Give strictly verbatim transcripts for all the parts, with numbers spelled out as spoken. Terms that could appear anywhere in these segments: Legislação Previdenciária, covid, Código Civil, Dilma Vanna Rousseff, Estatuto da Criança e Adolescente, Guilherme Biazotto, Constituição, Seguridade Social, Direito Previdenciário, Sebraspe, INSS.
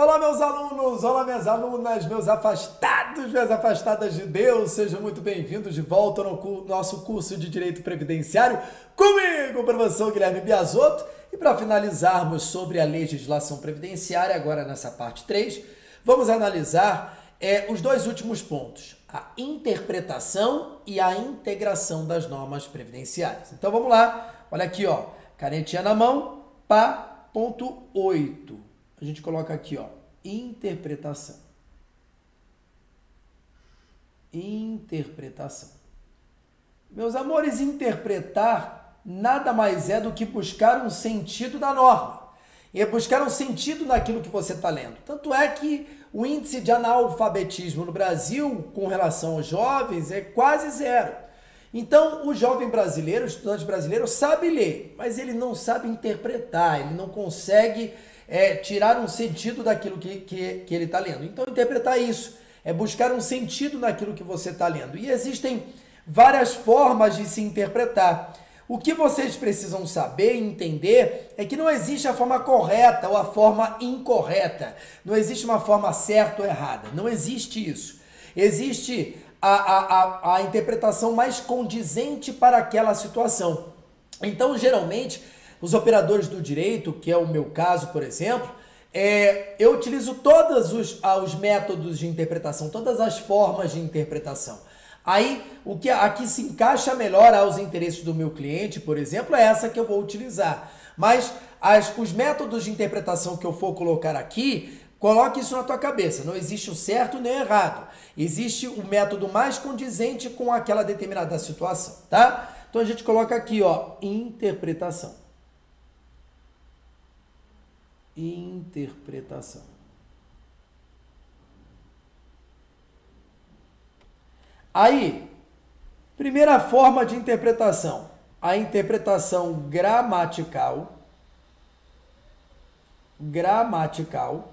Olá, meus alunos, olá, minhas alunas, meus afastados, minhas afastadas de Deus, sejam muito bem-vindos de volta no nosso curso de Direito Previdenciário, comigo, professor Guilherme Biazotto, e para finalizarmos sobre a legislação previdenciária, agora nessa parte três, vamos analisar é, os dois últimos pontos, a interpretação e a integração das normas previdenciárias. Então, vamos lá, olha aqui, ó, canetinha na mão, pá ponto oito. A gente coloca aqui, ó, interpretação. Interpretação. Meus amores, interpretar nada mais é do que buscar um sentido da norma. E é buscar um sentido naquilo que você está lendo. Tanto é que o índice de analfabetismo no Brasil, com relação aos jovens, é quase zero. Então, o jovem brasileiro, o estudante brasileiro, sabe ler, mas ele não sabe interpretar, ele não consegue... É, tirar um sentido daquilo que, que, que ele está lendo. Então, interpretar isso é buscar um sentido naquilo que você está lendo. E existem várias formas de se interpretar. O que vocês precisam saber e entender é que não existe a forma correta ou a forma incorreta. Não existe uma forma certa ou errada. Não existe isso. Existe a, a, a, a interpretação mais condizente para aquela situação. Então, geralmente... Os operadores do direito, que é o meu caso, por exemplo, é, eu utilizo todos os, ah, os métodos de interpretação, todas as formas de interpretação. Aí, o que aqui se encaixa melhor aos interesses do meu cliente, por exemplo, é essa que eu vou utilizar. Mas as, os métodos de interpretação que eu for colocar aqui, coloque isso na tua cabeça. Não existe o certo nem o errado. Existe o método mais condizente com aquela determinada situação, tá? Então, a gente coloca aqui, ó, interpretação. Interpretação. Aí, primeira forma de interpretação, a interpretação gramatical, gramatical,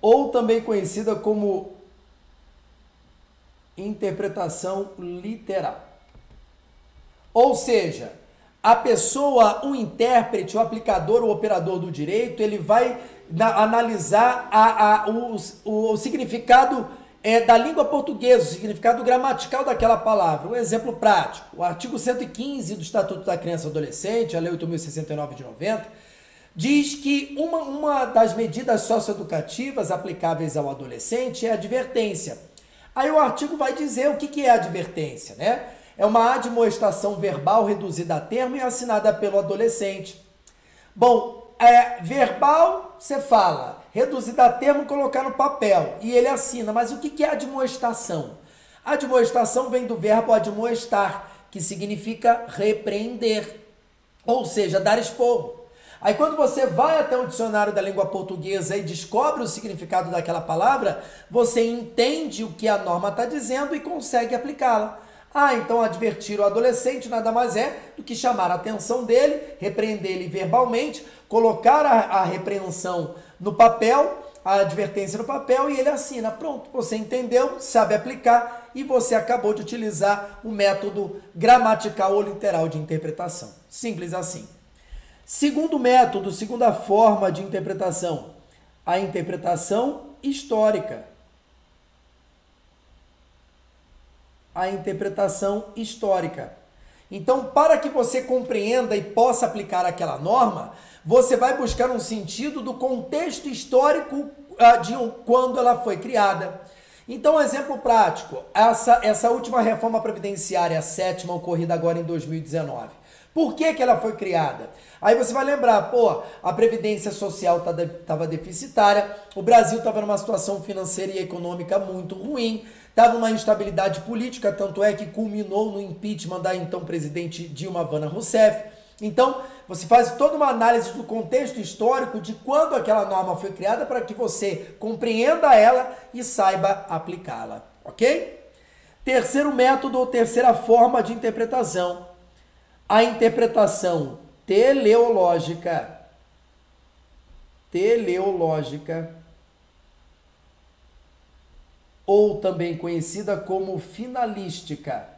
ou também conhecida como interpretação literal. Ou seja, a pessoa, o intérprete, o aplicador, o operador do direito, ele vai analisar a, a, o, o, o significado é, da língua portuguesa, o significado gramatical daquela palavra. Um exemplo prático, o artigo cento e quinze do Estatuto da Criança e Adolescente, a Lei oito mil e sessenta e nove de noventa, diz que uma, uma das medidas socioeducativas aplicáveis ao adolescente é a advertência. Aí o artigo vai dizer o que, que é a advertência, né? É uma admoestação verbal reduzida a termo e assinada pelo adolescente. Bom, é, verbal, você fala, reduzida a termo, colocar no papel, e ele assina. Mas o que é admoestação? Admoestação vem do verbo admoestar, que significa repreender, ou seja, dar esporro. Aí quando você vai até o dicionário da língua portuguesa e descobre o significado daquela palavra, você entende o que a norma está dizendo e consegue aplicá-la. Ah, então advertir o adolescente nada mais é do que chamar a atenção dele, repreender ele verbalmente, colocar a, a repreensão no papel, a advertência no papel e ele assina. Pronto, você entendeu, sabe aplicar e você acabou de utilizar o método gramatical ou literal de interpretação. Simples assim. Segundo método, segunda forma de interpretação, a interpretação histórica. A interpretação histórica. Então, para que você compreenda e possa aplicar aquela norma, você vai buscar um sentido do contexto histórico de quando ela foi criada. Então, exemplo prático, essa, essa última reforma previdenciária, a sétima, ocorrida agora em dois mil e dezenove. Por que que ela foi criada? Aí você vai lembrar, pô, a Previdência Social estava deficitária, o Brasil estava numa situação financeira e econômica muito ruim, estava uma instabilidade política, tanto é que culminou no impeachment da então presidente Dilma Vanna Rousseff. Então, você faz toda uma análise do contexto histórico de quando aquela norma foi criada para que você compreenda ela e saiba aplicá-la, ok? Terceiro método ou terceira forma de interpretação, a interpretação teleológica. Teleológica. Ou também conhecida como finalística.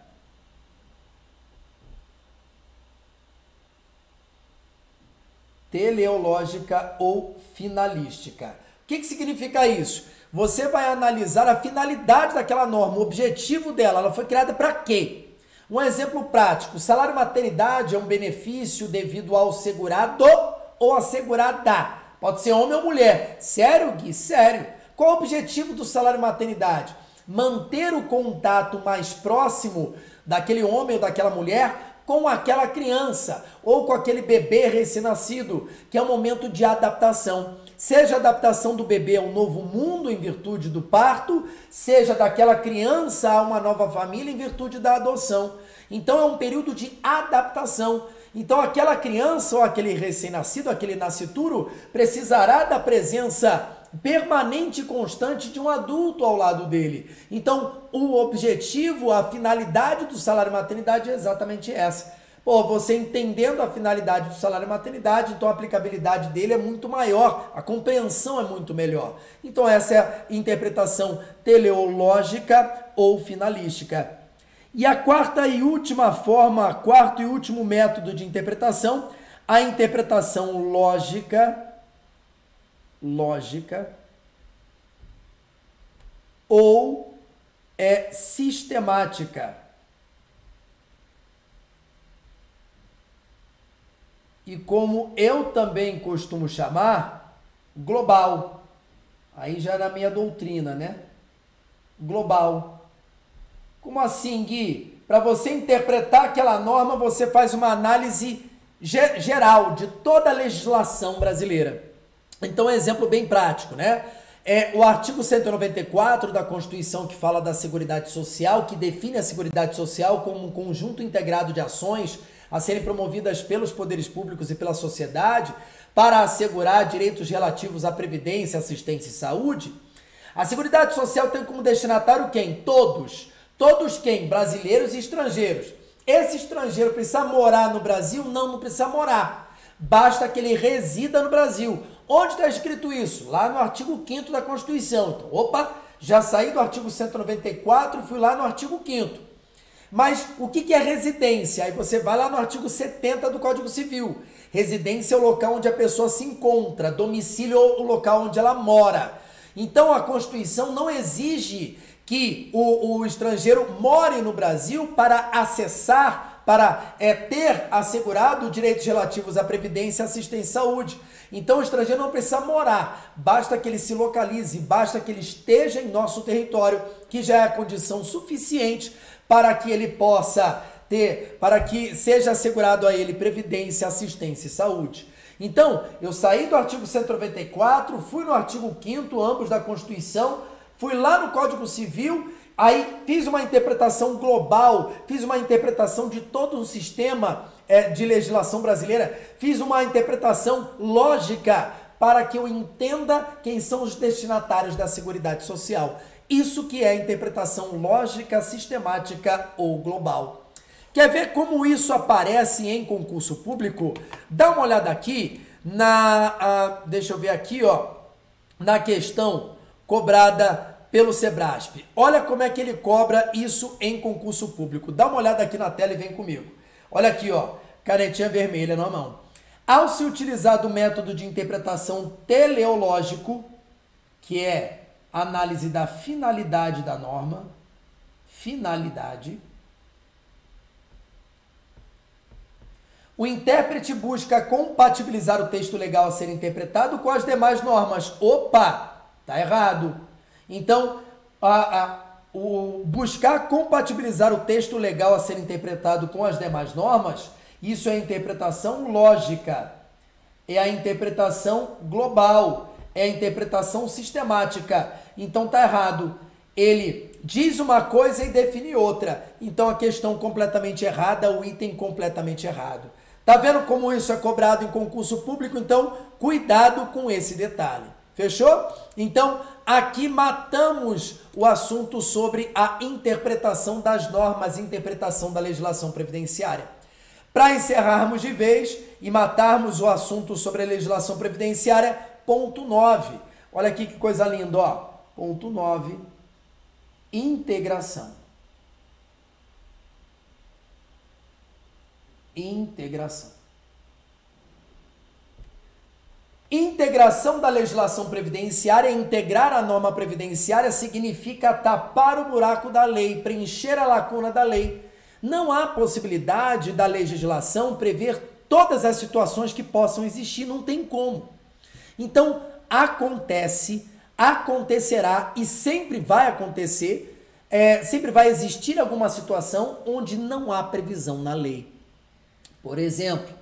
teleológica ou finalística. O que, que significa isso? Você vai analisar a finalidade daquela norma, o objetivo dela, ela foi criada para quê? Um exemplo prático, o salário maternidade é um benefício devido ao segurado ou assegurada. Pode ser homem ou mulher. Sério, Gui? Sério. Qual o objetivo do salário maternidade? Manter o contato mais próximo daquele homem ou daquela mulher com aquela criança ou com aquele bebê recém-nascido, que é um momento de adaptação. Seja a adaptação do bebê ao novo mundo em virtude do parto, seja daquela criança a uma nova família em virtude da adoção. Então é um período de adaptação. Então aquela criança ou aquele recém-nascido, aquele nascituro, precisará da presença permanente e constante de um adulto ao lado dele. Então, o objetivo, a finalidade do salário maternidade é exatamente essa. Pô, você entendendo a finalidade do salário maternidade, então a aplicabilidade dele é muito maior, a compreensão é muito melhor. Então, essa é a interpretação teleológica ou finalística. E a quarta e última forma, quarto e último método de interpretação, a interpretação lógica, lógica ou é sistemática. E como eu também costumo chamar, global. Aí já era a minha doutrina, né? Global. Como assim, Gui? Para você interpretar aquela norma, você faz uma análise ge- geral de toda a legislação brasileira. Então, é um exemplo bem prático, né? É o artigo cento e noventa e quatro da Constituição, que fala da Seguridade Social, que define a Seguridade Social como um conjunto integrado de ações a serem promovidas pelos poderes públicos e pela sociedade para assegurar direitos relativos à previdência, assistência e saúde. A Seguridade Social tem como destinatário quem? Todos. Todos quem? Brasileiros e estrangeiros. Esse estrangeiro precisa morar no Brasil? Não, não precisa morar. Basta que ele resida no Brasil. Onde está escrito isso? Lá no artigo quinto da Constituição. Então, opa, já saí do artigo cento e noventa e quatro, fui lá no artigo quinto. Mas o que é residência? Aí você vai lá no artigo setenta do Código Civil. Residência é o local onde a pessoa se encontra, domicílio é o local onde ela mora. Então a Constituição não exige que o, o estrangeiro more no Brasil para acessar, para é, ter assegurado direitos relativos à previdência, assistência e saúde. Então o estrangeiro não precisa morar, basta que ele se localize, basta que ele esteja em nosso território, que já é a condição suficiente para que ele possa ter, para que seja assegurado a ele previdência, assistência e saúde. Então, eu saí do artigo cento e noventa e quatro, fui no artigo quinto, ambos da Constituição, fui lá no Código Civil, aí fiz uma interpretação global, fiz uma interpretação de todo um sistema é, de legislação brasileira, fiz uma interpretação lógica para que eu entenda quem são os destinatários da Seguridade Social. Isso que é interpretação lógica, sistemática ou global. Quer ver como isso aparece em concurso público? Dá uma olhada aqui na, a, deixa eu ver aqui, ó, na questão cobrada pelo Sebraspe. Olha como é que ele cobra isso em concurso público. Dá uma olhada aqui na tela e vem comigo. Olha aqui, ó, canetinha vermelha na mão. Ao se utilizar do método de interpretação teleológico, que é a análise da finalidade da norma, finalidade, o intérprete busca compatibilizar o texto legal a ser interpretado com as demais normas. Opa, tá errado. Então, a, a, o buscar compatibilizar o texto legal a ser interpretado com as demais normas, isso é interpretação lógica, é a interpretação global, é a interpretação sistemática. Então, tá errado. Ele diz uma coisa e define outra. Então, a questão completamente errada, o item completamente errado. Tá vendo como isso é cobrado em concurso público? Então, cuidado com esse detalhe. Fechou? Então, aqui matamos o assunto sobre a interpretação das normas, interpretação da legislação previdenciária. Para encerrarmos de vez e matarmos o assunto sobre a legislação previdenciária, ponto nove. Olha aqui que coisa linda, ó. Ponto nove, integração. Integração. Integração da legislação previdenciária. Integrar a norma previdenciária significa tapar o buraco da lei, preencher a lacuna da lei. Não há possibilidade da legislação prever todas as situações que possam existir, não tem como. Então, acontece, acontecerá e sempre vai acontecer, é, sempre vai existir alguma situação onde não há previsão na lei. Por exemplo,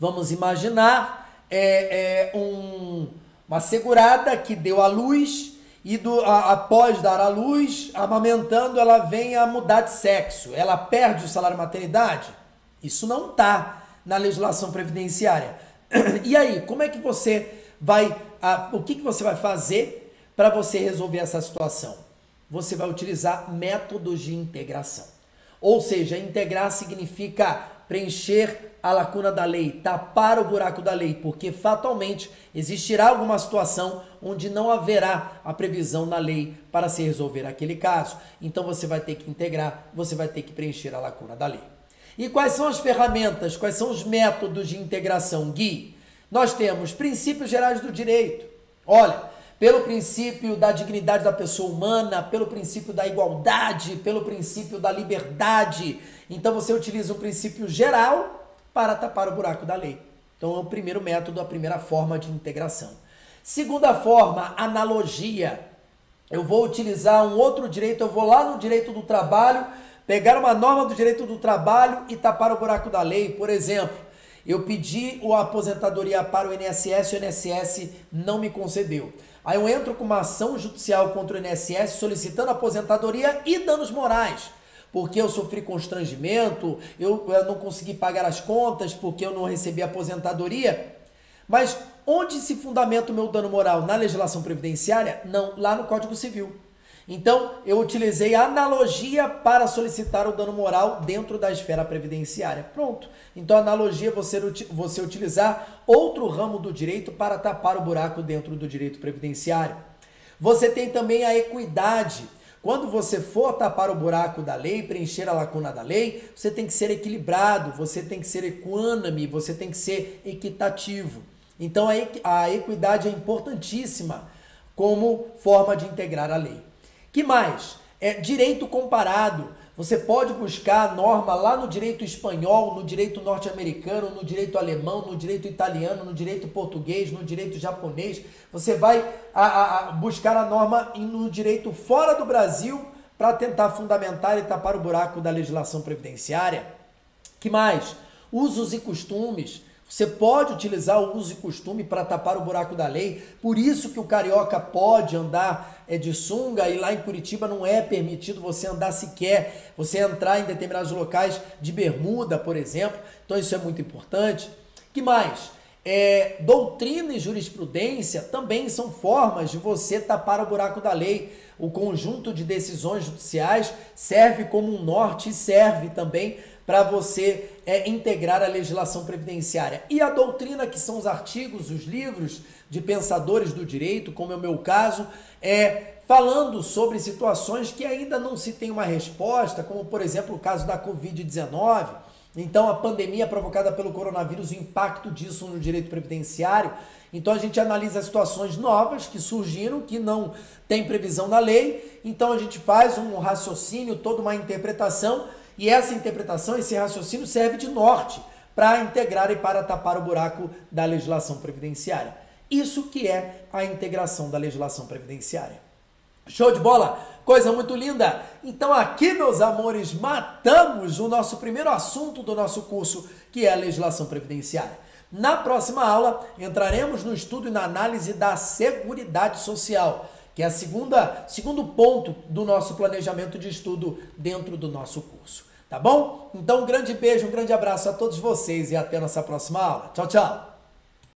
vamos imaginar... É, é um, uma segurada que deu à luz e do, a, após dar à luz, amamentando, ela vem a mudar de sexo. Ela perde o salário maternidade? Isso não está na legislação previdenciária. E aí, como é que você vai... A, o que, que você vai fazer para você resolver essa situação? Você vai utilizar métodos de integração. Ou seja, integrar significa preencher a lacuna da lei, tapar o buraco da lei, porque fatalmente existirá alguma situação onde não haverá a previsão na lei para se resolver aquele caso. Então você vai ter que integrar, você vai ter que preencher a lacuna da lei. E quais são as ferramentas, quais são os métodos de integração, Gui? Nós temos princípios gerais do direito. Olha, pelo princípio da dignidade da pessoa humana, pelo princípio da igualdade, pelo princípio da liberdade. Então você utiliza um princípio geral para tapar o buraco da lei. Então é o primeiro método, a primeira forma de integração. Segunda forma, analogia. Eu vou utilizar um outro direito, eu vou lá no direito do trabalho, pegar uma norma do direito do trabalho e tapar o buraco da lei. Por exemplo, eu pedi a aposentadoria para o I N S S, o I N S S não me concedeu. Aí eu entro com uma ação judicial contra o I N S S solicitando aposentadoria e danos morais. Porque eu sofri constrangimento, eu, eu não consegui pagar as contas, porque eu não recebi aposentadoria. Mas onde se fundamenta o meu dano moral? Na legislação previdenciária? Não, lá no Código Civil. Então, eu utilizei a analogia para solicitar o dano moral dentro da esfera previdenciária. Pronto. Então, a analogia é você, você utilizar outro ramo do direito para tapar o buraco dentro do direito previdenciário. Você tem também a equidade. Quando você for tapar o buraco da lei, preencher a lacuna da lei, você tem que ser equilibrado, você tem que ser equânime, você tem que ser equitativo. Então a equidade é importantíssima como forma de integrar a lei. Que mais? É direito comparado. Você pode buscar a norma lá no direito espanhol, no direito norte-americano, no direito alemão, no direito italiano, no direito português, no direito japonês. Você vai a, a, a buscar a norma no direito fora do Brasil para tentar fundamentar e tapar o buraco da legislação previdenciária. Que mais? Usos e costumes. Você pode utilizar o uso e costume para tapar o buraco da lei. Por isso que o carioca pode andar é, de sunga, e lá em Curitiba não é permitido você andar sequer, você entrar em determinados locais de bermuda, por exemplo. Então isso é muito importante. Que mais? É, doutrina e jurisprudência também são formas de você tapar o buraco da lei. O conjunto de decisões judiciais serve como um norte e serve também para você é, integrar a legislação previdenciária. E a doutrina, que são os artigos, os livros de pensadores do direito, como é o meu caso, é, falando sobre situações que ainda não se tem uma resposta, como, por exemplo, o caso da covid dezenove. Então, a pandemia provocada pelo coronavírus, o impacto disso no direito previdenciário. Então, a gente analisa situações novas que surgiram, que não tem previsão na lei. Então, a gente faz um raciocínio, toda uma interpretação. E essa interpretação, esse raciocínio serve de norte para integrar e para tapar o buraco da legislação previdenciária. Isso que é a integração da legislação previdenciária. Show de bola? Coisa muito linda! Então aqui, meus amores, matamos o nosso primeiro assunto do nosso curso, que é a legislação previdenciária. Na próxima aula, entraremos no estudo e na análise da Seguridade Social, que é a segunda, segundo ponto do nosso planejamento de estudo dentro do nosso curso. Tá bom? Então, um grande beijo, um grande abraço a todos vocês e até a nossa próxima aula. Tchau, tchau!